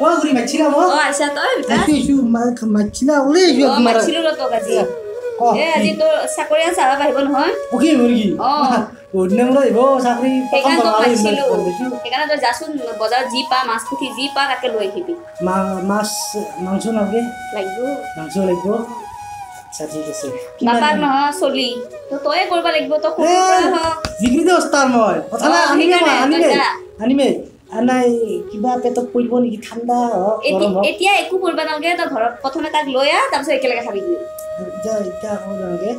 वो गुरी मछली वो ओ अच्छा तो बेटा शिशु मछली ओले जो मछली लो तो काजी ए আজি तो साकरिया सारा भाइबल हो ओकी मुर्गी ओ ओने मोर आइबो साकरी पकम बनाई एकाना तो जासुन बाजार जी पा मास पुठी जी पा ताके लई खिबी मास मांस नगे लागबो अच्छा ठीक আছে बापार न सोली तो तोय करबा लागबो तो खूब जिगरी दे उस्ताद मोय पथला आनिमे আনাই কিবা পেটত পইব নেকি ঠান্ডা এতিয়া একো কৰবা নালগে তো ঘৰত প্ৰথমে তাক লয়া তাৰপিছত একেলগে খাবি যা ইটা হ'লগে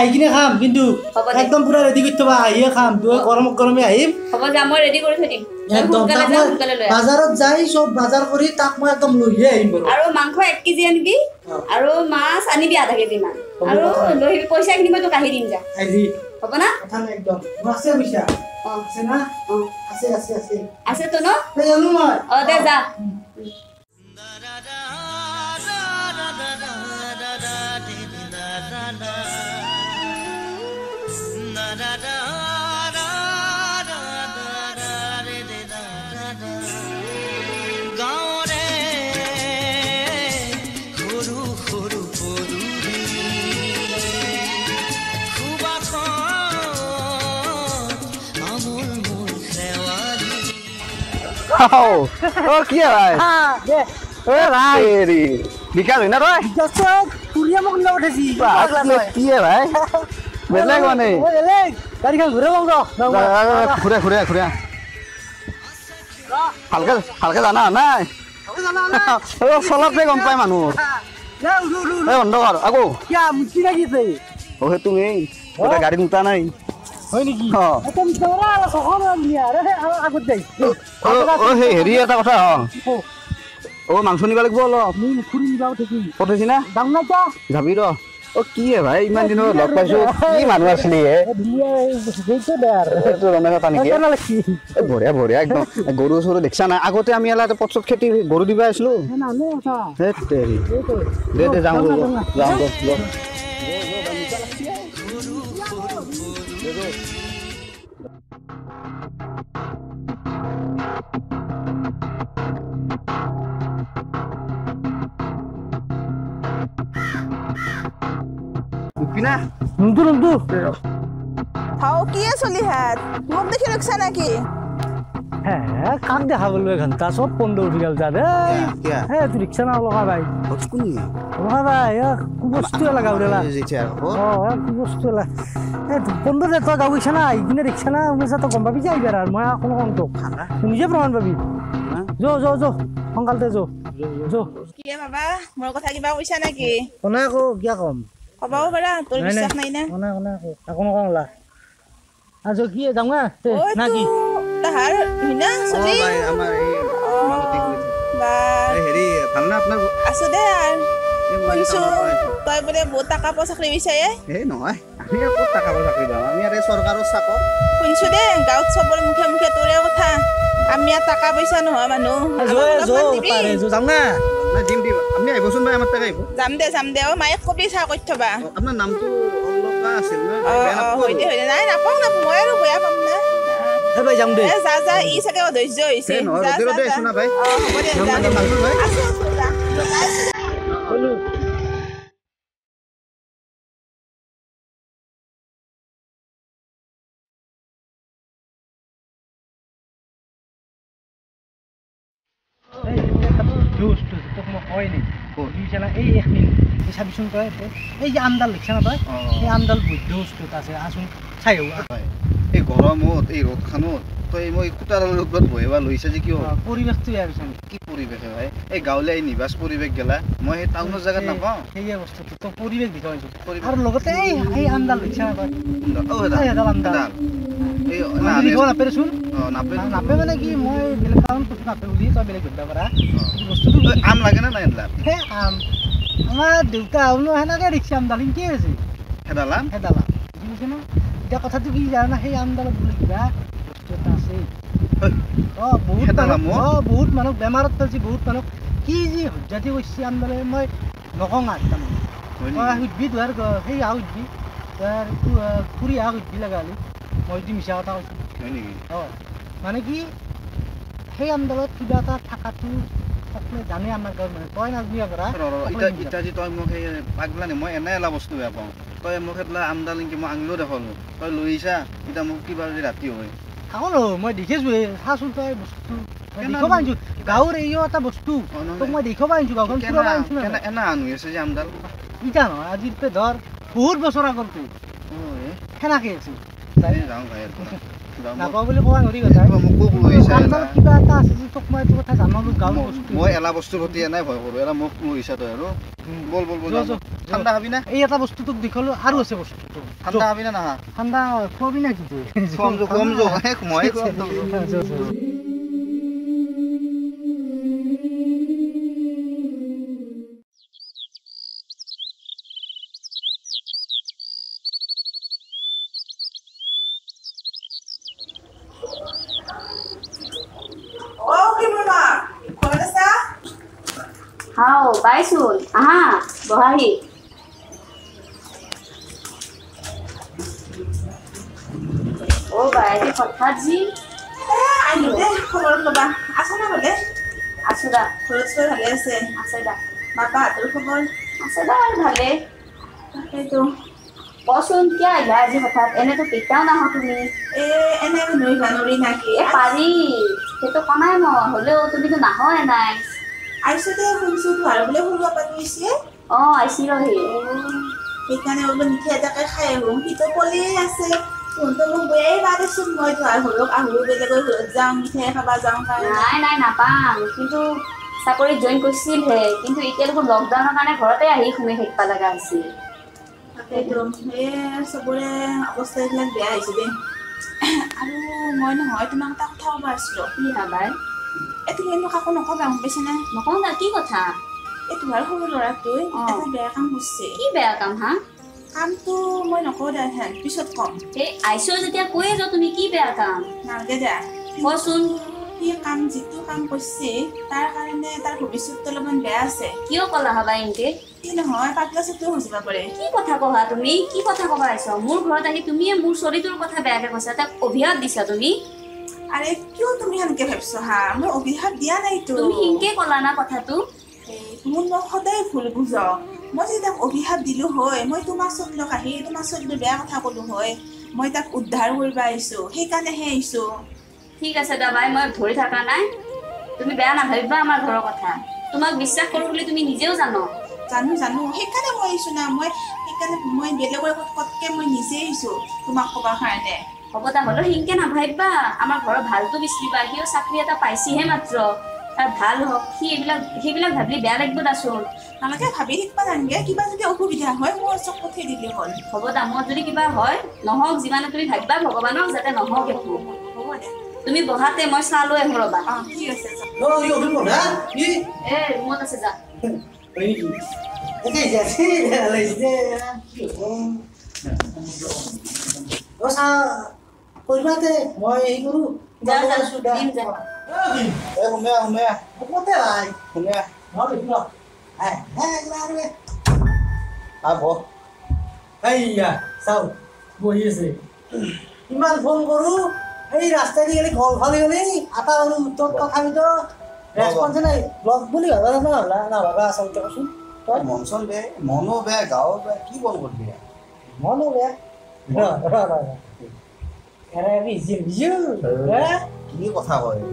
আইকিনে খাম কিন্তু একদম পুৰা ৰেডি কৰিতবা আইয়ে খাম দুই গৰম গৰমে আহিম হ'ব যা মই ৰেডি কৰি থৈ দিম একদম বাজারত যাই সব বাজার কৰি তাক মই একদম লৈ আহিম আৰু মাংস 1 কেজি আনিবি আৰু মাছ আনিবি আধা কেজি মান আৰু লৈ পইচা কিনি মই তোক আহি দিম যা আজি হ'ব না কথা একদম মাছে পইচা আছে না আছে আছে আছে আছে তো ন জানো মই অ দে যা Oh, kia rai. Ye. Rai. Nikah ina rai. Jasad, kuliah mau kenapa udah sih? Kia rai. Beleng mana nih? Beleng. Tadi kan gureh bang bro. Gureh. Halka jana. Oh, solapnya kompai manur. Ya, udah. Eh, ondor. Aku. Ya, mungkin lagi sih. Oh, itu nih. Udah garing tanai. হয় নেকি এটা মিছরা লা সখন নিয়া রে আগত যাই ও হে হেৰি এটা কথা ও মাংস নিবা লাগিব ল মই খুৰি নিবাও থাকি পঠাইছি না যাম না তো যাবি ৰ ও কি হে ভাই ইমান দিন লগ পাইছো কি মানুহ আছিলি হে দিয়া সেইটো দাৰ এটো ৰনা কথা নেকি এ বঢ়িয়া একদম গৰু সৰু দেখছা না আগতে আমি এলাতে পছত খেতি গৰু দিবা আছিলো না না কথা হে তেৰি দে যাম গো Pina, mundur. How kiye soli hat? Muk dekhi raksa na ki? Hey, kaam dekha bolbe ghanta sob pondo uthi gal jade. Kya? Hey, tu raksa na loga bhai. Kuni. Loga bhai, ya kubostu laga udela. Oh, kubostu la. Hey, pondo de to jawi chana, igine raksa na umesa to gomba bi jai bar. Ma kono kon to. Tumi je praman pabi. Jo. Hongalte jo. Kiye baba, mor kotha kiba koisa na ki? Ona ko kya kom? Kau berapa? Tolong bisa naiknya. Kau nak. Aku nak kau lah. Asal kia tahu nggak? Nagi. Tahar, mina, sedih. Bye. Hari, tanpa. Asal dah. Kunsu, kau boleh botak apa sakri bisa ya? Noai. Ini aku botak apa sakri bang. Ini ada suara karos aku. Kunsu deh, kau tuh boleh mungkin tu dia kata. Ami tak apa bisa noa manu. Asal, pare, tahu nggak? না জিমটি আপনি আইবছুন ভাই আমার টাকা আইব জাম দে ও Mike কবি চা কইতবা আপনার নাম তো অলকা আছে না হই দে না পাও না মই আর কই পাম না এ ভাই জাম দে এ যা ই সাকে ধৈর্য হইছে দে শোনা ভাই বলে ভাই হলো Oini, di sana ini, bisa bisun kau itu, amdal di sana pak, amdal budus tu tasnya asung cayu. Goram mod, rotkanot, tu mau ikutaran rotbat boleh walau isa je kyo. Puri waktu ya bisan. Ki puri waktu ya, gaul ini bas puri waktu lah, mau tahun tu zakat nampak. Iya waktu tu puri waktu kau itu. Harus logat amdal di sana pak. Oh dah. Amdal. Ini kau nape sun? Nape mana ki mau belakang tu nape uli tu belakang kita berah. आम लगे ना नहीं लाभ है आम हमारा दिल्का उन्हों है ना क्या रिक्शा आम डालेंगे कैसे है डाला जैसे ना जब कथा तो की जाना है आम डाला बोल दिया उसके तासे ओ बहुत मानो बीमार तल से बहुत मानो कीजी जाती वो इसी आम डाले मैं नोकोंगा तम और आउट भी द्वार का है आउट भी द्वार पूरी आउट भी लगा ली मौजी मिशाता हो माने कि है आम डाला किधर था थकातू Napa boleh kau ngori kata? Mukul bulu isa. Kalau kita atas itu cuma itu kita sama lu kau. Mau elah bos tu berarti enak boleh kau elah mukul isa tu elu. Bol. Handa habis na? Iya tapi bos tu dikau lu harus bos tu. Handa habis na ha? Handa kau habis na gitu. Kom jo, mau itu. Hao, baisul, aha, bohari. Oh, baik, kothaji. Ayo deh, kemana coba? Asal apa deh? Asal dah. Terus halnya sih. Asal dah. Mata terus kemana? Asal dah halnya. Itu. Bosun kya ya, jadi kothaj. Enak tu pita na hatu ni. Enak nuri nuri nak ye. Pari. Itu kena no, hulu tu bitu nahoe nai. Aisyah teh fungsi baru boleh hulga panisnya? Oh, Aisyah loh. Kita ni orang kita tak kaya, orang kita boleh asal untuk membayar pada semua itu hulga ahul belajar hulzang, kita kabazang kan? Nai napa? Kintu saya boleh join kursi leh, kintu ikhlas pun lockdown kan? Kalau teh ahih kami hek pada kasi. Itu, saya boleh aku selain biaya sebab. Aduh, mohon mohon tu nang tak tahu bahasa. Iya, baik. Itu yang nak aku nak bang biasanya. Nak nak kira tak? Itu baru aku lorap tu. Itu belakang musim. Kira belakang ha? Kamu tu mau nak kau dah hen? Besok kau. Aisyah setiap kau itu tu mikir belakang. Nah, jadi. Bosun. Ia kamu jitu kamu musim. Tar kerana tar besok tu lepas biasa. Kira kau lah bawa ini. Ia lah. Patutlah satu musim boleh. Kira kau ha tu mikir. Kira kau ha Aisyah. Mur kau tadi tu mikir mur sorry tu kau ha belakang kau setak obyad di sana tu mikir. अरे क्यों तुम यहाँ के भेज सो हाँ मैं ओबिहार दिया नहीं तो तुम हिंगे कोलाना कथा तू मुन मैं खुदा ही फूल बुझा मुझे तब ओबिहार दिलो होए मैं तुम्हारे सोच लो कहीं तुम्हारे सोच लो बेरा कथा को लो होए मैं तब उद्धार बोल बाई सो ही कहने हैं इसो ठीक है सदा बाई मैं थोड़ी था कहना है तुम्हें बेरा ना भेज बा हमारे घरों कथा तुम्हारे विश्वास करो बोले तुम्हें निजे हो जानो ही कहने मैं इसो ना मैं बेरा को कत के मैं निजे इसो तुम्हारे को बाहर ने Kepala holo hingga na baikba, amal holo bahal tu bisri bagi o sakria ta paisi he matro, ta bahal ho, he bilang bahli berak itu dasun. Nama kita bahli hikpa danga, kita saja aku bijah, hoy mau sok putih dili hol. Kepala mau jadi kita hoy, nohok zaman tu kita bahli bahwa nohok zatnya nohok itu. Tumi bohat emosional loe holo bah. Iya sesa. Oh iya betul dah. Iya. Mau tak sesa. Ini. Ini jadi, alhamdulillah. Dosa. Kurbate, mau ikut? Jangan sudah. Home. Bukan teh lah. Home. Mau ikut lah. Keluar ni. Apa? Ayah, sah. Boleh sih. Iman phone guru. Rasta ni kali call ni. Apa orang tu tak kami tu? Response ni blog boleh tak? Nah, baga sah macam tu. Monson be, mono be, gao be, kibon boleh. Mono be. Nah. Karena review, kan? Ini kau tahu ya.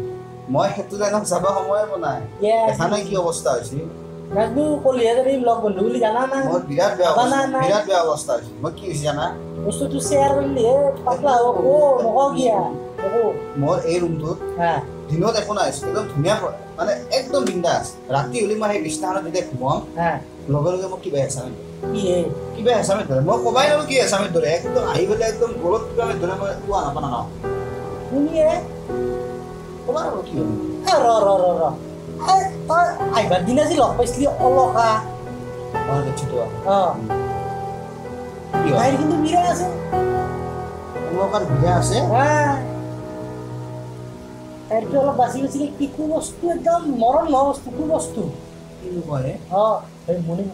Mau itu dah nak sabah mau apa naik? Ya. Karena kira wasta sih. Nanti kuliah dari blog beli jangan na. Mau biar biar wasta sih. Mau kiri jangan. Ustu tu share beli, patla aku mau kaya. Mau room tu. Hah. Dino tak pernah es. Kalau dunia, mana ekdom bindas. Rakti uli mana bistaan tu dek mau. Hah. Blogger tu mau kira biasa. Iya. Kira biasa macam mana? Mau kau bayar lagi biasa macam mana? Ekdom ayu bela ekdom golok kira macam mana? Tuan apa nama? Ini ya. Kau bayar lagi. Ror. Ayu badina sih loh. Pasti Allah kah? Oh kecil tu. Oh. Iya. Ayu itu biasa. Allah kan biasa. Wah. Ayu tu Allah basi basi kiku bos tu ekdom moral bos tu kiku bos tu. Ini boleh. Oh. Ayu moni.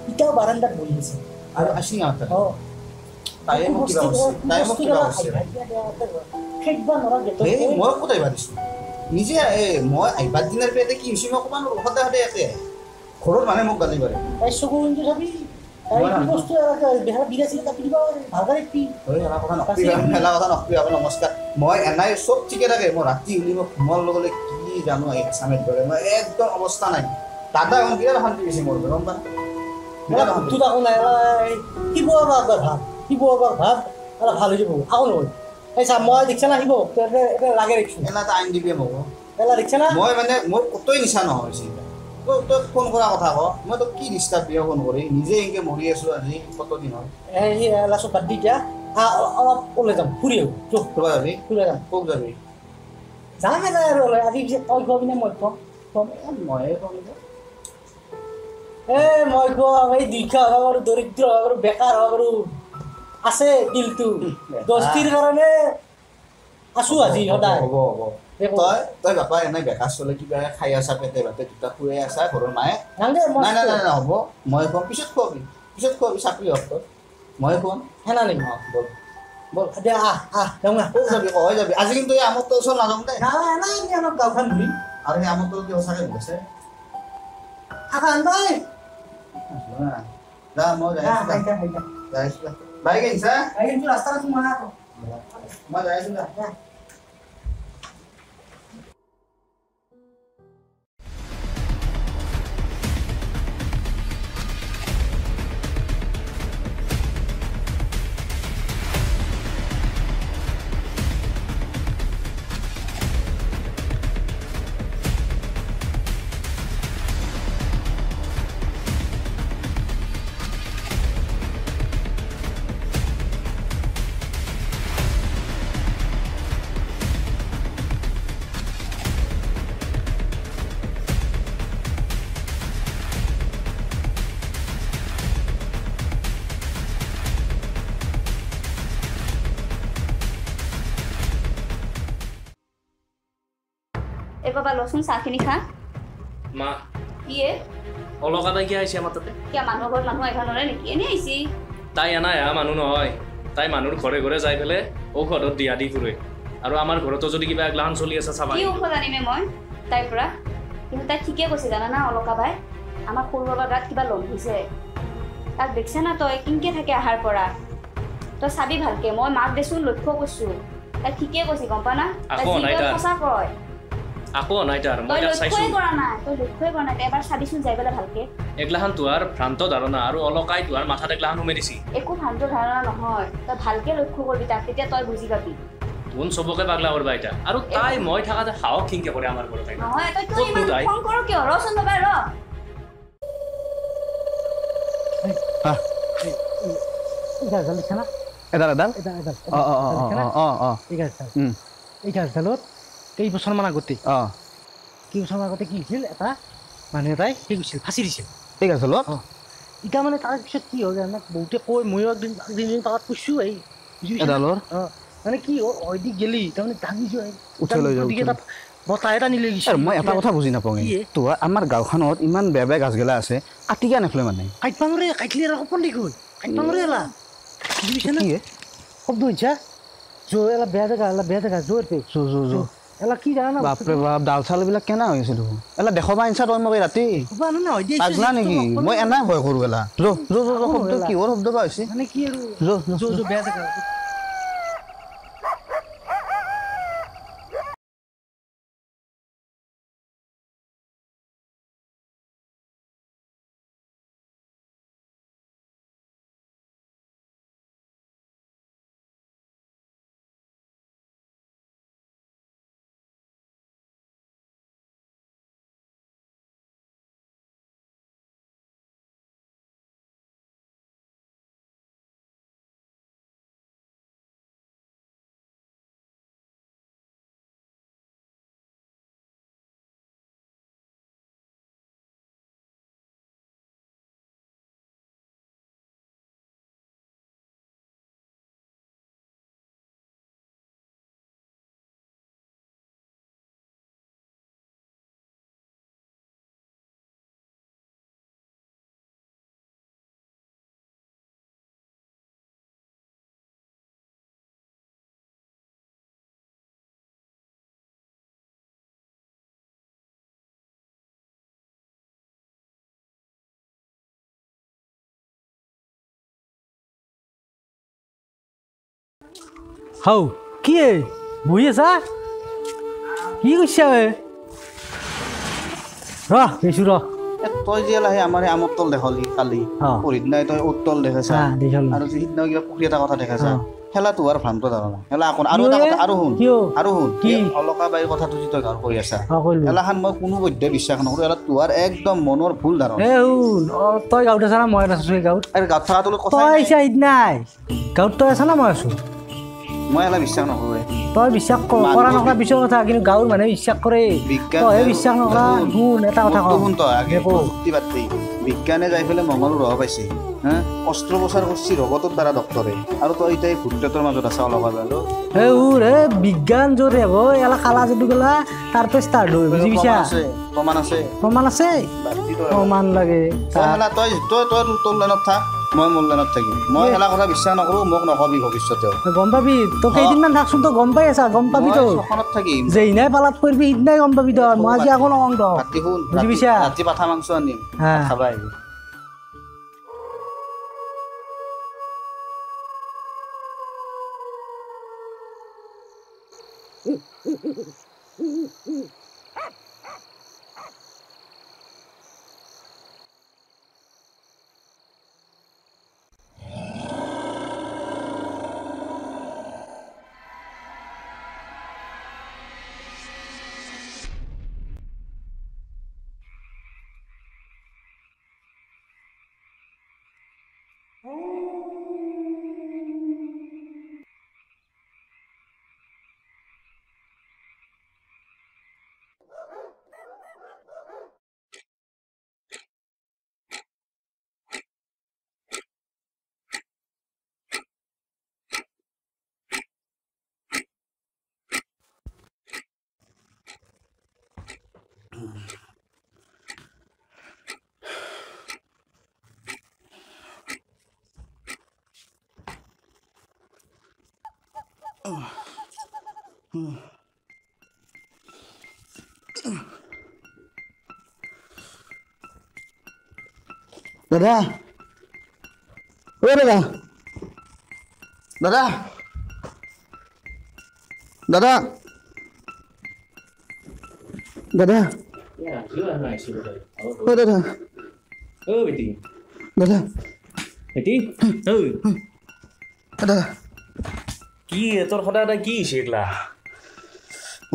Kita barang dah boleh sih. Ada asing apa? Oh, tayamuk kita. Hebat orang betul. Hei, mau aku tayar sih. নিজে মই আইবাৰ দিনৰ পেতে কি হৈছি মই come on কথা হতে আছে ঘৰৰ মানে মোক গালি পাৰে পাইছো কোন যে সবি এই বস্তু আছে বেহা বিৰাছিল তা পিবা ভালকৈ পি হয় না কথা নকৰি ফেলা কথা নকৰি আপুনি নমস্কাৰ মই এনাই সব ঠিকে থাকে মই ৰাতি উলি মই ঘুমাল লগলে কি জানো এক সামেত কৰে মই একদম অৱস্থা নাই দাদা এখন বিৰাট শান্তি হৈছে মোৰ ৰমবা মই তো তাকো নাই কি ববা ভাব আৰু ভাল হৈ যাব আকৌ নহয় ऐसा মই দেখছ না আহিব তেনে এটা লাগে ৰিক্সা এলা তা আইন দিবে মগ এলা ৰিক্সা না মই মানে মোৰ কতই নিশা ন হৈছে তো তো ফোন কৰা কথা ক মই তো কি ডিস্টার্ব দিয়া ফোন কৰি নিজে একে মৰি আছো আজি কত দিন হ'ল এই এলা সব বাদ দি যা আ অলপ ওলে যাম ফুৰিও চুপ তো আমি ফুৰিও যাম কোক যাবি জানা না ৰলে আজি যে কল গবি না মই কম মই কম এ মই গো এই দিখা আৰু দৰিদ্ৰ আৰু বেকাৰ আৰু আছে দিলটো দস্তিৰ কাৰণে আছো আজি হদাই হ'ব হ'ব তই বাবা এনে বেকাছ চলে কিবা খাই আছা পেটে ভাতে দুটা খুৱাই আছা ঘৰৰ মায়ে নাই নাই নাই হ'ব মই কম পিছত খোৱাবি চাকৰি হ'ব মই কম হেনা নেকি বল বল দে আহ যাওঁ না হৈ যাবি আজি কিন্তু এই আমত ওচৰ নাযাওঁ দে নাই আমি আমাৰ গাঁওখন ঘূৰি আৰু এই আমত কি ওচৰকে গৈছে আখান ভাই যা মই যাই Baik guys, ya. Itu rasta langsung mana tuh? Mana aja sudah. बाबा लसुन साखिनी खा मां ये ओलोका दा गया आइसे मातते क्या मानु घर मानु आइखा नरे नेकी एने आइसी ताई आना या मानु न होय ताई मानुर घरे घरे जाय फेले ओ घरत दिया दि पुरे आरो आमार घरतो जदि किबा ग्लान चली आसा साबा की ओखो जानि मे মই ताई पुरा किंतु ता ठीके কইছে জানা না ओलोका भाई आमा कोर बाबा गात किबा लम হইছে ता দেখছ না তই কিনকে থাকে আহার পড়া তো সাবি ভালকে মই মাক দেছু লক্ষ্য কইছু তা ঠিকে কইছি গম্পানা তা কথা কয় আকো নাইটার মই চাইছো তো লক্ষই কৰা নাই এবাৰ সাবিছুন যাইবলে ভালকে একলাহান তোৰ ভ্ৰান্ত ধাৰণা আৰু অলকাই তোৰ মাথাত একলাহান উমে দিছি একো ভ্ৰান্ত ধাৰণা নহয় তো ভালকে লক্ষ্য কৰবি তাক তেতিয়া তই বুজি পাবি কোন সবকে পাগলা কৰবা এটা আৰু তাই মই ঠাকাতে হাও কিনকে কৰে আমাৰ ঘৰত নহয় তই তো ইমান ফোন কৰ কি ৰচন দবাই ৰ হা ইটা জল খানা এদাল অ ঠিক আছে ইটা জলত এই বছৰমান আগতে কি হৈছিল এটা মানুহ এটাই কি গৈছিল ফাঁচি দিছিল ঠিক আছে লোক এতিয়া মানে তাৰ পিছত কি হ'ল জানা বহুতে কৈ ময়ো একদিন তাত পুছো এই এডালৰ মানে কি হৈ দি গেলি তাৰমানে ভাগি যায় উঠাই লৈ যাওঁ বতাহ এটা নিলে গৈছে মই এটা কথা বুজি নাপাওঁ তো আমাৰ গাঁওখনত ইমান বেয়া বেয়া গাছগেলা আছে আটিকা নেখলে মানে কাইটপাঙৰে কাইটলি আৰু কোন দি গ'ল কাইটপাঙৰে এলা বুজিছে নে শব্দ হৈছে জোৰ এলা বেয়া জেগা জোৰ পে জো এলা কি জানা না বাপ রে বাপ ডাল চাল বিলা কেনা হইছিল এলা দেখো মাইনসা তই মই ৰাতি বানা না হৈ দিছে পাগলা নেকি মই এনা ভয় কৰো এলা জো জো জো শব্দ কি ওৰ শব্দ বা হৈছে মানে কি আৰু জো জো জো বেয়া জেগা Hau, kia, buaya sa? Ini kusiapa? Rah, kesuruh. Toh je lah ya, amar ya amot tol deh kali kali. Purit, na itu utol deh sa. Harus hidna kita kuliah tak kata deh sa. Hela tuar paham tuh dalam. Hela akun aru tak kata aruhun. Ki, Allah kabai kata tujuh tuh dalam kuliah sa. Hela han mau kuno beda bisa kan orang hela tuar, ekdom monor full dalam. Toh kau dah sana mau ada sesuai kau. Kau salah tuh kau. Toh isya hidna. Kau tuh sana mau su. Mau hela bisa kan orang. Toh bisa kok. Orang orang bisa kok tak kini gaul mana bisa kore. Toh bisa orang tuh neta kata kau. Toh akhirnya kau tiba tiba. বিজ্ঞানে যাই ফেলে মঙ্গল রহ পাইছে হ্যাঁ অস্ত্রোপচার করছি রগতর দ্বারা ডক্টরে আর তো এইটাই ভুট্টাতর মাজত আছে অলগা জানো হে ওরে বিজ্ঞান জরে ও এলা খালা যদু গলা তার পেস্তা ডই বুঝিবিছা প্রমাণ আছে প্রমাণ লাগে তাহলে তুই তুই তোর তোমলানত থাক মই মোল্লানত থাকি মই এলা কথা বিশ্বাস নকৰো মোক নকবি ভবিষ্যতেও গম পাবি তো কেইদিনমান থাকছুন তো গম পাই আছা গম পাবি তো সখনত থাকি যেই নাই পালাত করবি ইদনাই গম পাবি তো মই আজি আকো অঙ্গ হাতি হুন বুঝিবিছা হাতি পাঠা মাংস আনি খাবা Dadah, dadah, dadah, dadah, dadah. Ya, sudah naik sih dadah. Oh dadah. Oh beti. Dadah. Beti. Oh. Dadah. Ki, tor khoda da ki shirla.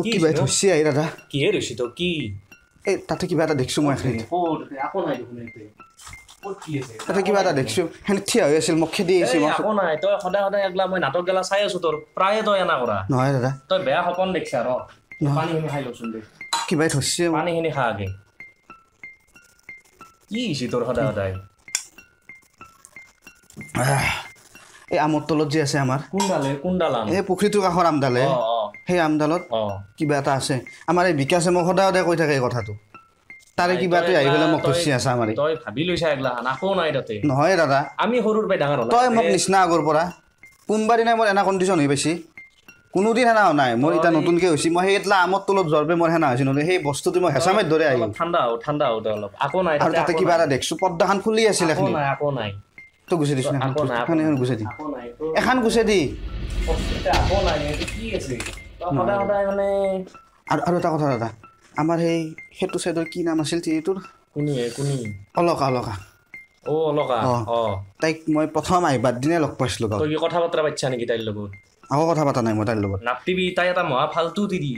Ki bai thosi ai dadah. Ki er shi to ki. Eh, tate ki bata dekhsu moi khani. Oh, akon ai dokhne. Kor ki ase. Tate ki bata dekhsu. Hen thia hoye asil mokhe di ase. Akon ai to khoda khoda agla moi natok gela sai asu tor. Praye to yana kora. Noy dadah. To beya hokon dekhsa ro. Pani hini khai losun de. Ki bai thosi. Pani hini kha age. Ki shi tor khoda khoda. Ah. Eh amot tolot je ase amar kundale kundalan eh pukritu ka horam dale he amdalot kiba ta ase amare bikase mo khoda de koi thake kotha tu tare kiba tu ai bela mo khussi ase amare toy bhabi loisa egla na kon ai date noy dada ami horur bai dangar hola toy mok nisna agor pora kunbari nai mor ena condition hi paisi kono din hana nai mor eta notun ke hoisi mo he etla amot tolot jorbe mor hana hoisin ole he bostu tu mo hesamai dore ai thanda ho dolop akon ai date kiba ta deksu podda han khuli asile khni akon ai তো গুছে দিছ না এখন এখন গুছে দি এখন গুছে দি এটা বলা নেকি কি আছে দাদা দাদা মানে আর আর একটা কথা দাদা আমার এই হেতু সাইডৰ কি নাম আছিল তিটোৰ কোনি কোনি অলকা অলকা ও অলকা অ তাইক মই প্ৰথম আইবাৰ দিনে লগ পাইছিলো তো কি কথা বতৰা বাচ্চা নেকি তাইৰ লগত আগো কথা বতৰা নাই মই তাইৰ লগত নাপতিবি তাই এটা মহা ফালতু দিদি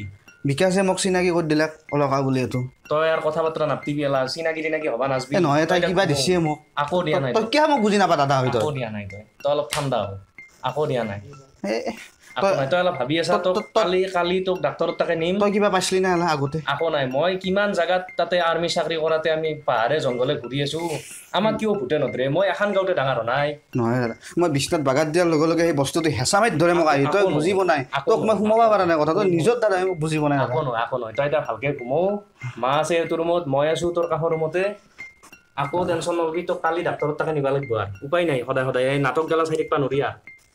বিকাশে মোক চিনাকি কৰি দিলাক অলকা বুলি এটো তই আৰু কথা বতৰা নাপতিবি এলা চিনাকি দিনা কি হবা নাছবি এ নহয় তাই কিবা দিছে মোক আকো দিয়া নাই তই কিয়া মোক বুজি নাপা দাদা হৈ তই আকো দিয়া নাই তই তই অলপ ঠাণ্ডা হ আকো দিয়া নাই এ তই অলপ ভাবি আছা তই কালি কালি তোক ডাক্তৰ তাকে নিম তই কিবা পাছলি না এলা আগতে আকো নাই মই কিমান জাগাত তাতে আৰ্মি চাকৰি কৰাতে আমি পাহাৰে জংগলে ঘূৰি আছো আমাৰ কিও ভূতে নদৰে মই এখন গাঁৱতে ডাঙৰ নাই নহয় দাদা মই বিষ্ণত বাগাত দিয়াৰ লগে লগে সেই বস্তুটো হেচামাইত ধৰে মোক আহি তই বুজিব নাই তোক মই ঘুমাবা পৰা নাই কথাটো নিজৰ দাদা মই বুজিব নাই আকো নহয় তই এটা ভালকে ঘুমো মা আছে তোৰ মত মই আছো তোৰ কাষৰ মতে আকো টেনচন নলবি তই কালি ডাক্তৰ তাকে নিবা লাগিব আৰু উপায় নাই সদায় সদায় এই নাটক গালা চাই দেখবা নৰিয়া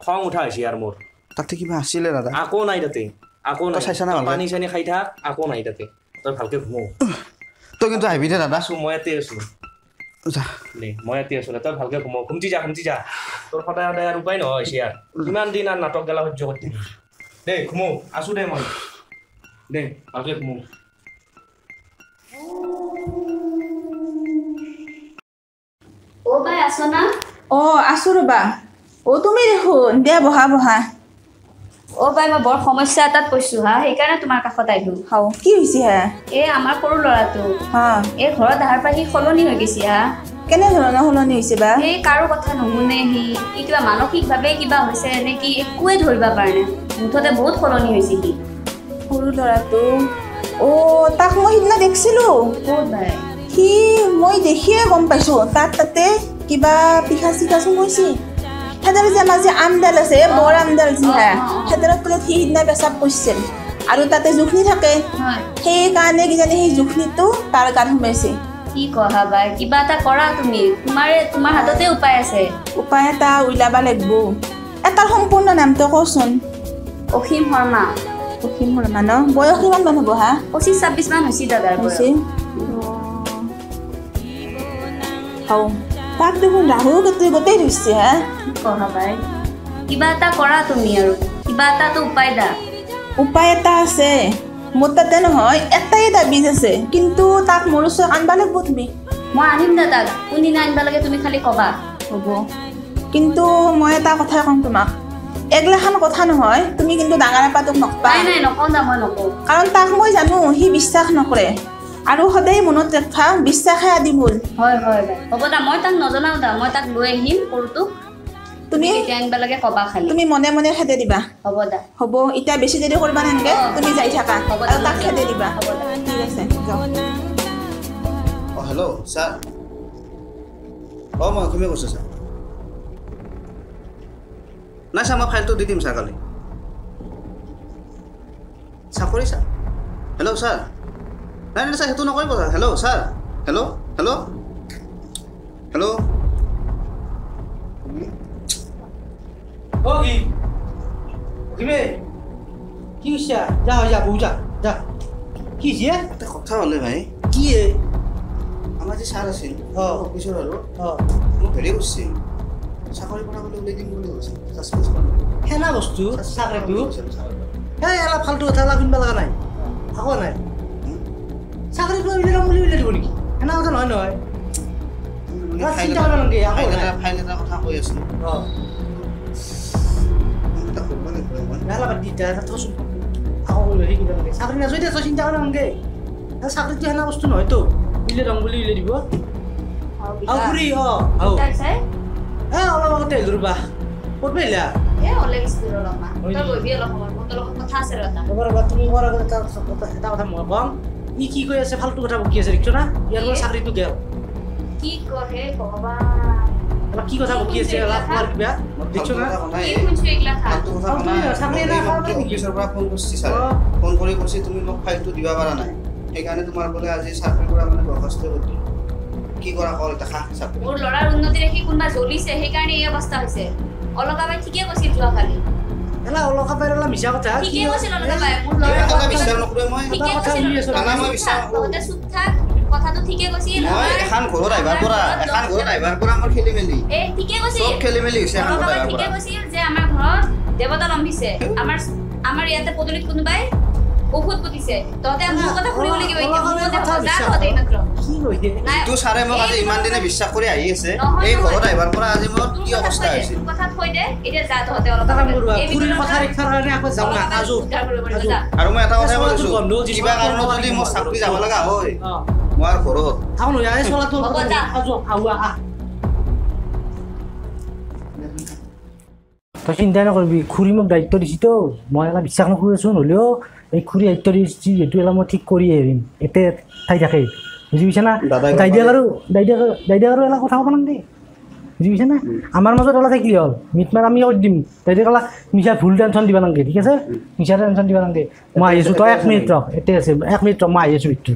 খং উঠা হৈছে আৰু মোৰ তাতে কিবা আছিলে দাদা আকো নাই তাতে আকো নাই পানী চানী খাই থাক আকো নাই তাতে তই ভালকে ঘুমো তই কিন্তু আহিবি দে দাদা মই ইয়াতে আছো Udah, nih, mau ya tiap sudah tuh, harga kemau, kumci ja, kumci ja. তোর কথা আর উপায় নহয় সিয়া ইমান দিন আর নাটক গলা হজ্জ করতে দে ঘুমো আসু দে মই দে আগে ঘুমো ও ভাই আসো না ও আসু রবা ও তুমি দেখো দে বহা বহা ও ভাই মই বড় সমস্যা এটাত পইছো হা হেকাৰণে তোমাৰ কাখত আইলো হাও কি হৈছে হা এ আমাৰ পৰু লৰাটো হা এ ঘৰ ধাৰ পাহি খলনি হৈ গৈছে হা কেনে ধৰণৰ হলনি হৈছে বা এই কাৰো কথা নুমুনে হি ইকলা মানসিক ভাৱে কিবা হৈছে নেকি একোৱে ধৰিবা পাৰনে মুঠতে বহুত খলনি হৈছে কি পৰু লৰাটো ও তাক মই ইদনা দেখিলো ও ভাই কি মই দেখিয়ে গম পাইছো তাতে কিবা পিখাসি কাছো হৈছে Hadar jamaze amdal ase bor amdal jiha hadar kole hidna besap koisel aru tate jukhni thake he kane ki jane he jukhni to tar kan humeise ki koha bai kiba ta kora tumi tumare tomar hatote upay ase upay ta uilaba lagbo etar sampurna nam to koson okhim horma no boyo kiman ban hobo ha 25 26 man hoisi dadar boyo hao tak dekho rahu gote gote risse ha কোনা ভাই কিবাটা কৰা তুমি আৰু কিবাটা তো উপায় এটা আছে মততে নহয় এটাই দাবিজ আছে কিন্তু তাক মৰুছ আনবালে বুতমি মই আনিম না তাক উনি না আনবালে তুমি খালি কবা হ'ব কিন্তু মই এটা কথা কম তোমাক একলাখান কথা নহয় তুমি কিন্তু ডাঙৰ পাতক নকবা নাই নকও না মই নকও কাৰণ তাক মই জানো হি বিশ্বাস নকৰে আৰু হদাই মনত ৰাখা বিশ্বাসে আদি মূল হয় হয় হ'ব না মই তাক নজনাও দা মই তাক লৈ আহিম পৰতো তুমি টেন বেলাকে কবা খালি তুমি মনে মনে খেতে দিবা হ'ব দা হ'ব ইটা বেছি দেৰি কৰবা নানকে তুমি যাই থাকা আৰু তাক খেতে দিবা হ'ব দা ঠিক আছে যাও অ হেল্ল' স্যার অ মই তুমি কৈছো স্যার না সামা ফাইলটো দি দিম স্যার কালি চাকৰি স্যার হেল্ল' স্যার নাই নাই স্যার হেতু নকৰিব hello' sir hello' hello' hello' Ogi, gimana? Kisah, dah aja bujang, dah. Kisah? Tak kau oleh mai. Kisah? Amat je salah sih. Oh, kisah lalu. Oh, mau beli usi. Sakari pernah beli beli di mana usi? Kasih pun. Hena bos tu, sakari tu. Hei, alat hal tu, alat pun bela kanai. Aku kanai. Sakari tu beli ramu beli di mana? Hena aku tak noy. Kasih dah orang ke? Aku kanai. File kita kau tak kau usi. Oh. Nala badita terus aku lagi kita lagi sakri na soida sosin jangan nangge ta sakri tu hena bostu noy to ile ranguli ile dibo aguri ho au tak sai eh ola mate durba potbe la eh ola istiro lama ta bobi la khomar moto la kotha asera ta obar batumi mora kore ta kotha eta kotha mobam ni ki koi ase faltu kotha boki ase rikcho na yar mo sakri tu gel ki kohe koba কি কথা বকি আছে লাভ মার কিবা দেখছো না কি বুঝছো একলা খা তুমি সামনে না খাওয়া কি সরবরা ফোন করছি স্যার ফোন করে করছি তুমি মোক ফাইলটো দিবা পারা নাই এখানে তোমার বলে আজি সার্ভে করা মানে বরখাস্ত হতি কি করা করে দেখা সার্ভে ওর লড়ার উন্নতি রেখি কোনবা জ্বলিছে সেই কারণে এই অবস্থা হইছে অলকা ভাই ঠিকই কইছিল জুয়া খালি এলা অলকা ভাইলা মিছা কথা ঠিকই কইছিল অলকা ভাই ওর লড়ার কথা বিচার নকরে মই কথা কইছো না মই বিচার ওটা চুপ থাক কথা তো ঠিকই কইছিল মই এখন ঘর আইবার পড়া এখন ঘর আইবার পড়া আমার খেলি মেলি এ ঠিকই কইছিল সব খেলি মেলি সে আমার কথা ঠিকই কইছিল যে আমার ঘর দেবতা লম্বিছে আমার আমার ইয়াতে পদলিত কোনবাই বহুত পতিছে ততে আমার কথা করি বলি কি হইছে মনে কথা যা হতে মাত্র কি হইছে তুই সারে মোক আজ ইমান দিনে বিশ্বাস করে আই আছে এই ঘর আইবার পড়া আজি মোর কি অবস্থা হইছে কথা কই দে এটা যা হতে অলকা পুরি কথা রেখার কারণে আপা যাও না আজু আর মই এটা কথা কইছো কিবা কারণ যদি মো চাকরি যাব লাগা হয় Muar korot. Tahu no ya, solat tu. Aduh, awak. Tapi indah nak korbi. Kuri muk dah itu di situ. Mula bisa nak kuri susun olio. Kuri itu di situ. Itu elam mesti kuri erim. Itu tidak kaya. Jadi macam mana? Tidak karu elam kau tahu apa nanti. Jadi macam mana? Amar masuk elam tak kira. Mitma kami odim. Tadi kalau misal full tension di barang ke, dia kata misal tension di barang ke. Mahasiswa tu ekmitro. Itu sih ekmitro mahasiswa itu.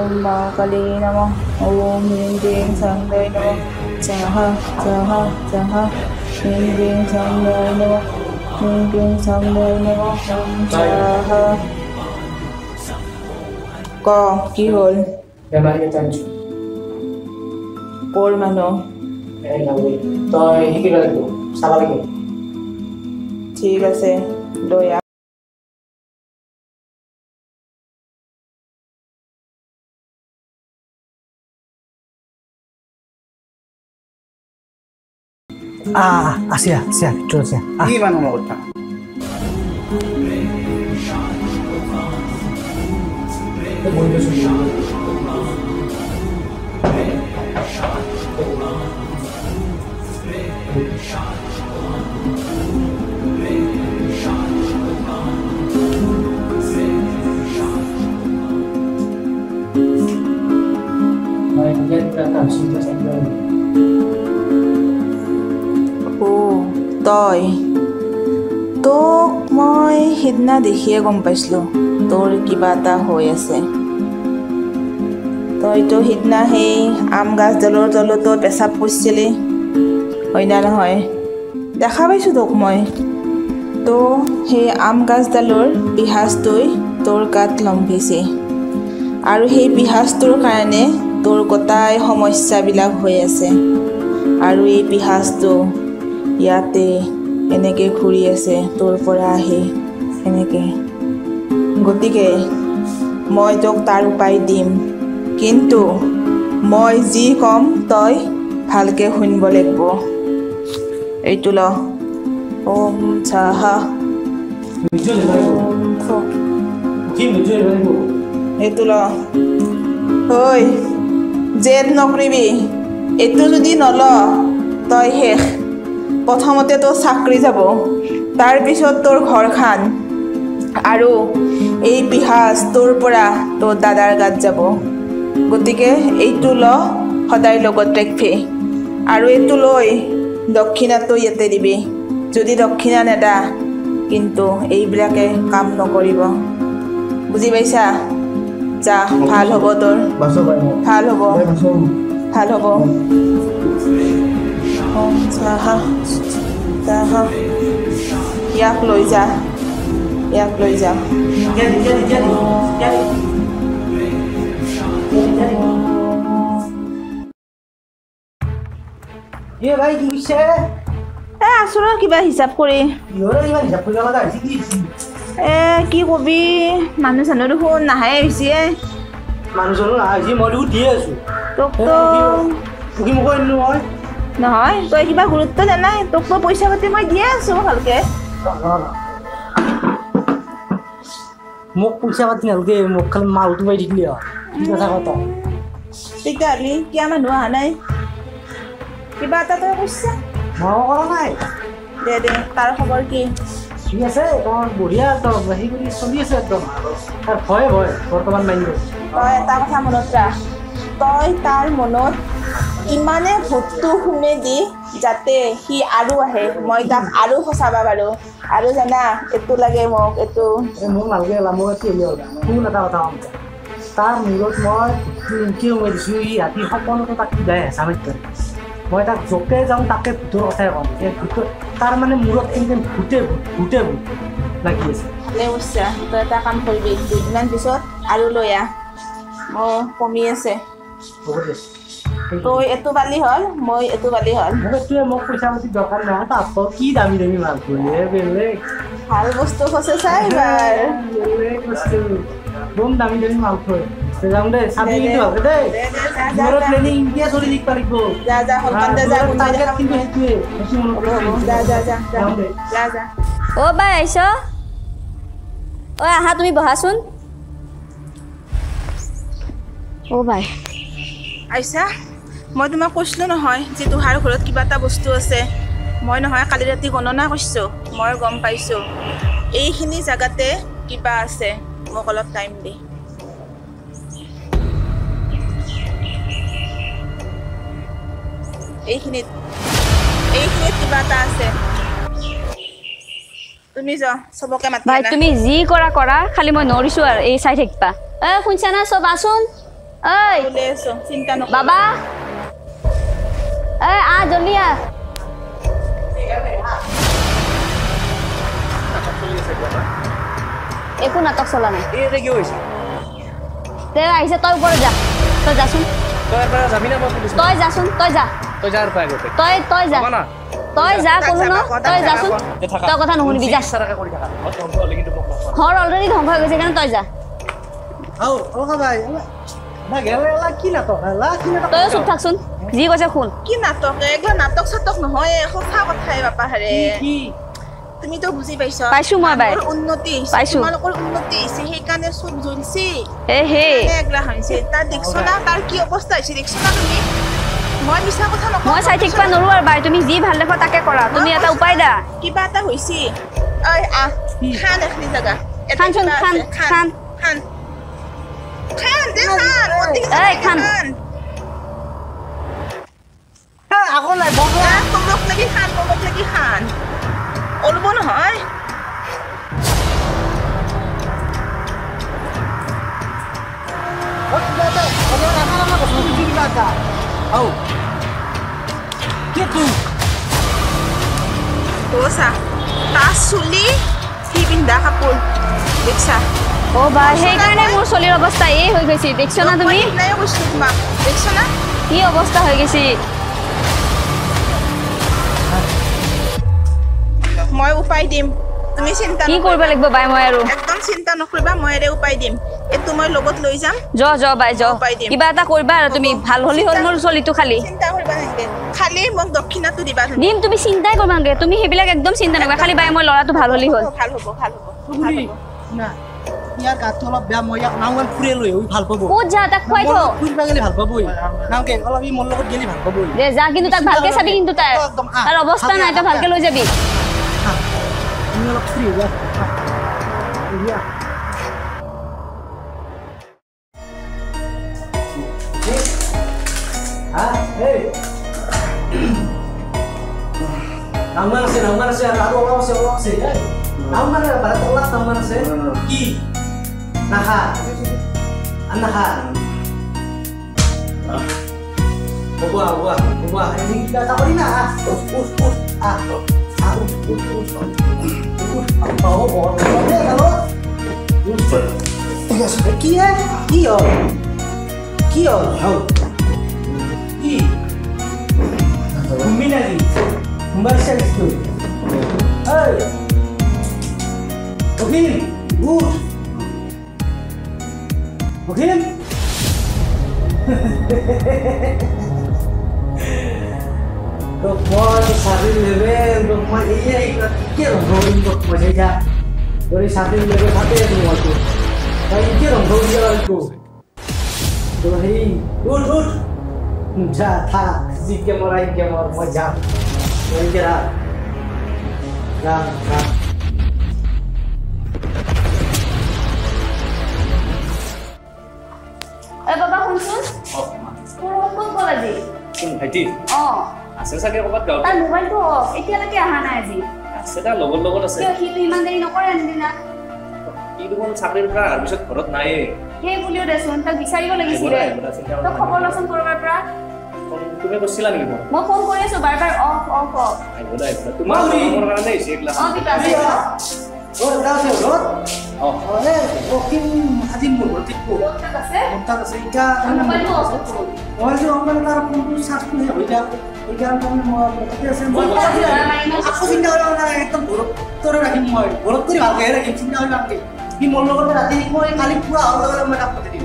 Om ma kali namo om min ding sang dai namo jaha jaha jaha min ding sang dai namo min ding sang dai namo jaha ko ki hol ya mari tan por mano ঠিক আছে দয়া। Asia, Asia, terusnya. Gimana mau utang? তই তোক মই সিদিনা দেখিয়ে গম পাইছিলোঁ তোৰ কিবা এটা হৈ আছে। তইতো সিদিনা সেই আম গাছডালৰ তলতো পেচাব কৰিছিলি, হয় না নহয়? দেখা পাইছোঁ তোক মই। তো সেই আম গাছডালৰ পিঁয়াজটোই তোৰ গাত লম্ভিছে আৰু সেই পিঁয়াজটোৰ কাৰণে তোৰ গোটাই সমস্যাবিলাক হৈ আছে। আৰু এই পিঁয়াজটো ইয়াতে এনেকৈ ঘূৰি আছে তোৰ পৰা আহি এনেকৈ। গতিকে মই তোক তাৰ উপায় দিম, কিন্তু মই যি ক'ম তই ভালকৈ শুনিব লাগিব। এইটো ল। ওম চাহা এইটো ল। ঐ জেদ নকৰিবি, এইটো যদি নল তই শেষ। প্ৰথমতে তোৰ চাকৰি যাব, তাৰপিছত তোৰ ঘৰখন, আৰু এই পিঁয়াজ তোৰ পৰা তোৰ দাদাৰ গাত যাব। গতিকে এইটো ল, সদায় লগত ৰাখিবি। আৰু এইটো লৈ দক্ষিণাটো ইয়াতে দিবি। যদি দক্ষিণা নেদা কিন্তু এইবিলাকে কাম নকৰিব, বুজি পাইছা? যা, ভাল হ'ব তোৰ, ভাল হ'ব, ভাল হ'ব। ইয়াক লৈ যা, ইয়াক লৈ যা। আছোঁ ৰ কিবা হিচাপ কৰি। এ কি কবি, মানুহ চানুহ দেখোন নাহাই হৈছে। নহয় তই কিবা গুৰুত্ব দিয়া নাই, তোক মই পইচা পাতি মই দিয়ে আছোঁ ভালকৈ। মোক পইচা পাতি নালকে, মোক খালি মালটো পাই দিলি আৰু কথা কথা। তেতিয়াহ'লে কিয় মানুহ অহা নাই? কিবা এটা তই কৈছা মই কৰা নাই। দে দে, তাৰ খবৰ কি? ঠিক আছে, তোমাৰ বঢ়িয়া হেৰি কৰি চলি আছে একদম। তাৰ ভয়ে ভয় বৰ্তমান মানিব। তই এটা কথা মনত ৰাখ, তই তাৰ মনত ইমানে ভূতটো শুনে দি যাতে সি আৰু আহে, মই তাক আৰু সঁচাব পাৰোঁ। আৰু জানা, এইটো লাগে মোক, এইটো মোক নালাগে। মই কোন এটা কথা কম, তাৰ মূৰত মই কি সোমাই দিছোঁ, ই ৰাতি সকলোকে তাক কিবাই হেঁচা মাৰি। মই তাক য'তে যাওঁ তাকে ভূতৰ কথাই ক'ম। এই ভূত তাৰ মানে মূৰত একদম ভূতে ভূত ভূতে ভূত লাগি আছে। ভালে বুজিছা, তই এটা কাম কৰিবি, দুদিনমান পিছত আৰু লৈ আহ। অঁ, কমি আছে। হ'ব দে, তই এইটো বালি হ'ল, মই এইটো বালি হ'ল। সেইটোৱে, মোক পইচা পাতি দৰকাৰ নাই। তাত কি দামী দামী মাল বেলেগ ভাল বস্তু হৈছে চাই, বেলেগ বস্তু বম দামী দামী মাল থৈ যাওঁ দেই। চাবি কিন্তু ভালকৈ দেই, মোৰো প্লেনিং ইণ্ডিয়া চলি দিব পাৰিব। যা যা হলকান্দে যা, কোনটা কিন্তু সেইটোৱে বেছি মনত ৰাখিব। যা যা যা যা যা। অ' বাই আহিছ? অ' আহা, তুমি বহাচোন। অ' বাই আহিছা? মই তোমাক কৈছিলোঁ নহয় যে তোহাৰ ঘৰত কিবা এটা বস্তু আছে। মই নহয় কালি ৰাতি গণনা কৰিছোঁ, মই গম পাইছোঁ এইখিনি জেগাতে কিবা আছে। মোক অলপ টাইম দি। এইখিনিত এইখিনিত কিবা এটা আছে। তুমি যা, চবকে মাতি আনা। তুমি যি কৰা কৰা, খালি মই নৰিছোঁ আৰু এই চাই থাকিবা। এ শুনছা না, চব আচোন। ঐ চিন্তা নকৰিবা বাবা। এ আ জলদি আ। একো নাটক চলা নাই। আহিছে, তই ওপৰত যা, তই যাচোন। তই তুমি তো বুঝি পাইছো পাইছো মই বাই উন্নতি পাইছো তোমালোকৰ উন্নতি সে হেকানে সুব জনসি এ হে একলা হইছে তা দেখছো না তার কি অবস্থা আছে দেখছো না তুমি মই মিছা কথা নকও মই সাই ঠিক পা নৰু আর বাই তুমি জি ভাল লাগা তাকে কৰা তুমি এটা উপায় দা কিবা এটা হইছি আই আ খান এখনি জায়গা খান খান খান খান খান দে খান এ খান হ্যাঁ আগো লাই বগলা তোমক লাগি খান বগলা লাগি খান Olu bono hai. Waktu kita, kalau anak-anak kau suruh jadi baca, oh, gitu. Dosa, tasuli, dipindah kapul, deksa. Oh, bahaya kan? Aku soli obasta ini, hoi gisi. Deksa na tumi? Naya gusi ma, deksa na? Ini obasta hoi gisi. মই উপাই দিম তুমি চিন্তা কি কৰিব লাগিব বাই মই আৰু একদম চিন্তা নকৰিবা মই এৰে উপাই দিম এ তুমি লগত লৈ যাম যা যা বাই যা কিবা এটা কৰিবা আৰু তুমি ভাল হলি হল মোৰ চলিটো খালি চিন্তা কৰিবা নাগে খালি মোক দক্ষিণাটো দিবা দিম তুমি চিন্তাই কৰিবা নাগে তুমি হেবিলাক একদম চিন্তা নকৰিবা খালি বাই মই লৰাটো ভাল হলি হল ভাল হ'ব না ইয়াৰ গাত অলপ বেয়া মই ইয়াক নাওন ফুৰে লৈ হৈ ভাল পাবো বহুত যা তাক খুৱাই থো ফুৰিবা গলি ভাল পাবো নাওকে অলপ ই মোৰ লগত গলি ভাল পাবো দে যা কিন্তু তাক ভালকে চাবি কিন্তু তাই তাৰ অৱস্থা নাই এটা ভালকে লৈ যাবি Ini lok free ya. Iya. Ah, hey. Namar sih, aku lok sih. Namar ya, para tolak namar sih. Ki. Naha. Anaha. Buah, ini kita tawarin ah. Us. Ah. Dokter sarin leben, dokter iya ikut kira rohin dokter saja. Dari sarin leben satu ya semua tu. Tapi kira rohin jalan tu. Rohin, urut, jatah, zikir meraih macam, rohin jalan. Dah. Bapa kunci? Oh, kurang kunci lagi. Kunci. Oh. Asal saja kau buat kau. Tapi mobile tu off. Itu yang lagi ahana aja. Asal dah logo asal. Kau hidup iman dari nokor yang dina. Itu pun sakit pernah. Bisa korot naik. Hei beliau dah sontak bisari kau lagi sihir. Kau kau langsung korban pernah. Kau punya kosilan lagi mau. Mau phone kau ni sebarbar off. Ayo dah. Tu mau ni korban naik sih kelas. Oh kita sih. Oh dah sih korot. Oh hei. Okin hati mulu tipu. Kontak asal. Ikan. Mobile tu off. Mobile tu orang tar pun sakit ni. Boleh tak? Ikan kami mau berkata semua. Aku cinta orang-orang itu buruk. Turun lagi mau buruk tu dibagai lagi cinta orang lagi. Di mall orang berarti mau kali pura orang mana pun jadi.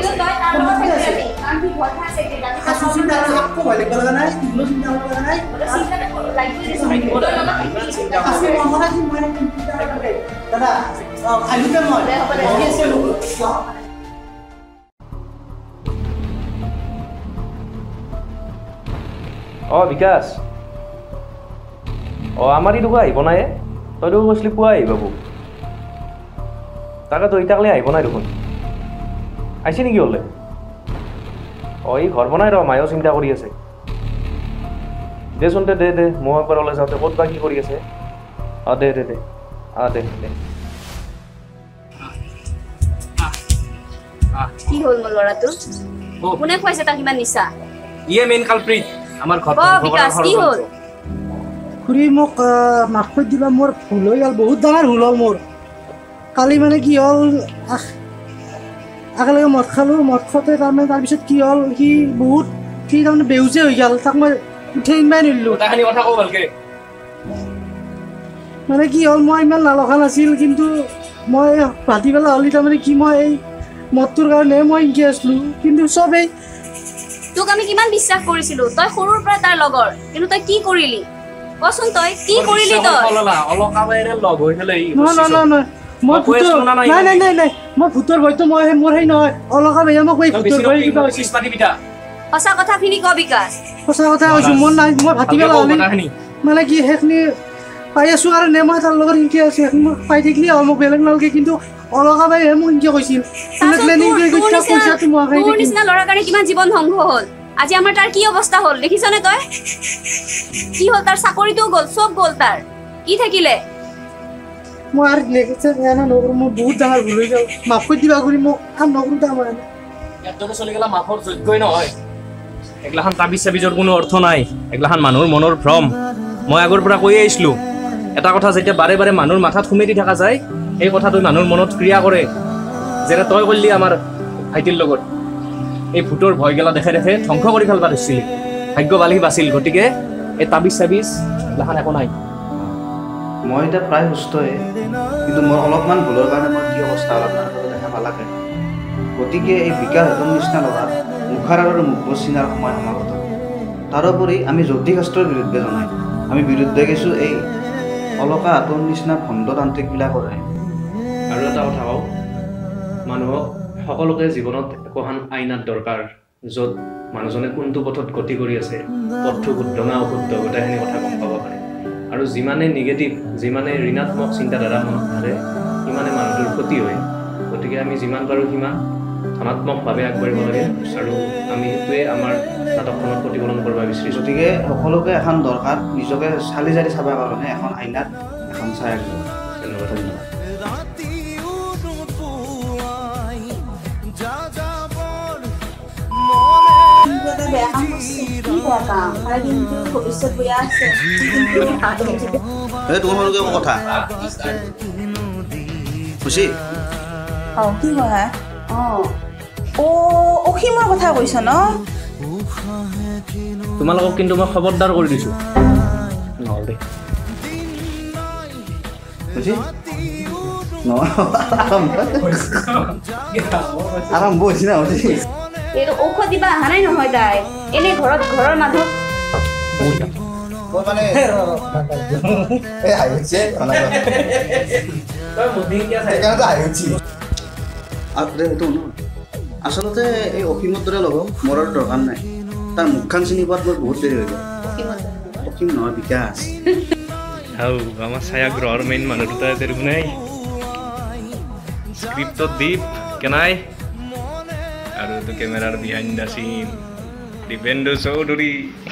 Itu toh orang berarti. Kami buat hasil kita. Aku cinta orang aku balik balik naik. Dulu cinta orang balik naik. Cinta lagi itu. Aku mau lagi mana pun cinta. Tada. Alu kan mau. Dia selalu. Oh Vikas, oh amari duga ibon aye, toh duga muslim kuai babu. Taka toh itak leh ibon aye dukun. Aisyin ni gyolle. Oh ini khor bonai ro mayo simta koriya se. Desunte de mohon parole saate khod baki koriya se. Ah de. Ki hol molora tu? Pune kuai se takiman nisa. Iya main culprit. Amar khot khot khot khuri mok makho dila mor phuloi al bahut damar hulol mor kali mane ki hol আগে মদ খালো, মদ খাওয়াতে তাৰমানে তাৰপিছত কি হ'ল, সি বহুত সি তাৰমানে বেউজে হৈ গ'ল। তাক মই উঠাই নিবাই নিলো। মানে কি হ'ল, মই ইমান নালখা নাছিল, কিন্তু মই ভাটিবেলা হ'লে তাৰমানে কি মই এই মদটোৰ কাৰণে মই শিকি আছিলোঁ। কিন্তু চবেই তোক আমি কিমান বিশ্বাস কৰিছিলোঁ, তই সৰুৰ পৰা তাৰ লগৰ, কিন্তু তই কি কৰিলি কচোন, তই কি কৰিলি? তই লগ হৈ গ'লে মই ভূতৰ নাই নাই নাই নাই মই ভূতৰ ভয়তো মই মোৰ সেই নহয়। অলকা ভাইয়া মই কৈ ভূতৰ ভয় কিবা হৈছিস পাতি পিতা সঁচা কথাখিনি ক বিকাশ। সঁচা কথা কৈছো, মোৰ নাই মই ভাটিবেলা হ'লে মানে কি সেইখিনি পাই আছো আৰু নে মই তাৰ লগত শিকি আছো। মই পাই থাকিলে আৰু মোক বেলেগ নালাগে, কিন্তু অলকা ভাইয়ে মোক শিকি কৈছিল তোৰ নিচিনা ল'ৰা কাৰণে কিমান জীৱন ধ্বংস হ'ল। আজি আমাৰ তাৰ কি অৱস্থা হ'ল দেখিছনে তই? কি হ'ল, তাৰ চাকৰিটোও গ'ল, চব গ'ল, তাৰ কি থাকিলে? মই আৰু লেগেছে জানা নগৰ, মই বহুত ডাঙৰ ভুল হৈ গ'ল। মাফ কৰি দিবা কৰি মোক কাম নকৰোঁ। তাৰ মানে এতটো চলি গ'লা, মাফৰ যোগ্যই নহয়। একলাখান তাবিজ চাবিজৰ কোনো অৰ্থ নাই, একলাখান মানুহৰ মনৰ ভ্ৰম। মই আগৰ পৰা কৈ আহিছিলোঁ, এটা কথা যেতিয়া বাৰে বাৰে মানুহৰ মাথাত সুমেই দি থকা যায়, সেই কথাটো মানুহৰ মনত ক্ৰিয়া কৰে। যেনে তই কৰিলি আমাৰ ভাইটিৰ লগত, এই ভূতৰ ভয় গেলা দেখে দেখে ধ্বংস কৰি পেলাব ধৰিছিলি। ভাগ্য বালি বাছিল, গতিকে এই তাবিজ চাবিজ একলাখান একো নাই। মই এতিয়া প্ৰায় সুস্থই, কিন্তু মোৰ অলপমান ভুলৰ কাৰণে মই কি অৱস্থা হ'ল আপোনালোকে দেখা পালাকে। গতিকে এই বিকাশ একদম নিচিনা লগা মুখাৰ আৰু মুখবোৰ চিনাৰ সময় সমাগত। তাৰোপৰি আমি জ্যোতিষাস্ত্ৰৰ বিৰুদ্ধে জনাই আমি বিৰুদ্ধে গৈছোঁ এই অলকা আঁতৰ নিচিনা ভণ্ডতান্ত্ৰিকবিলাকৰে। আৰু এটা কথা কওঁ, মানুহক সকলোকে জীৱনত একোখন আইনাৰ দৰকাৰ, য'ত মানুহজনে কোনটো পথত গতি কৰি আছে, পথটো শুদ্ধনা অশুদ্ধ গোটেইখিনি কথা গম পাব পাৰে। আৰু যিমানে নিগেটিভ, যিমানে ঋণাত্মক চিন্তাধাৰা মনত থাকে, সিমানে মানুহটোৰ ক্ষতি হয়। গতিকে আমি যিমান পাৰোঁ সিমান ধনাত্মকভাৱে আগবাঢ়িব লাগে, আৰু আমি সেইটোৱে আমাৰ নাটকখনত প্ৰতিফলন কৰিব বিচাৰিছোঁ। গতিকে সকলোকে এখন দৰকাৰ, নিজকে চালি জাৰি চাবৰ কাৰণে এখন আইনাত এখন চাই ৰাখিব। ধন্যবাদ। বেয়া কাম ভৱিষ্যত বেয়া আছে, তোমালোকে মোৰ কথা খুচি কি হয়? অসীমৰ কথা কৈছ ন? তোমালোকক কিন্তু মই খবৰদাৰ কৰি দিছো। আৰম্ভ হৈছে না এইটো ঔষধ দিবা অহা নাই নহয়, তাই এনে ঘৰত ঘৰৰ মানুহ আচলতে এই অসীমৰ দৰে লগ মৰাৰ দৰকাৰ নাই। তাৰ মুখখন চিনি পোৱাত মোৰ বহুত দেৰি হৈ গ'ল। অসীম নহয়, বিকাশ। আমাৰ ছায়া গ্ৰহৰ মেইন মানুহ দুটাই নাই স্ক্ৰিপ্টত দ্বীপ কেনাই আৰু তো কেমেৰাৰ বিহাইণ্ড দ্য চিন দিপেন্দু চৌধুৰী।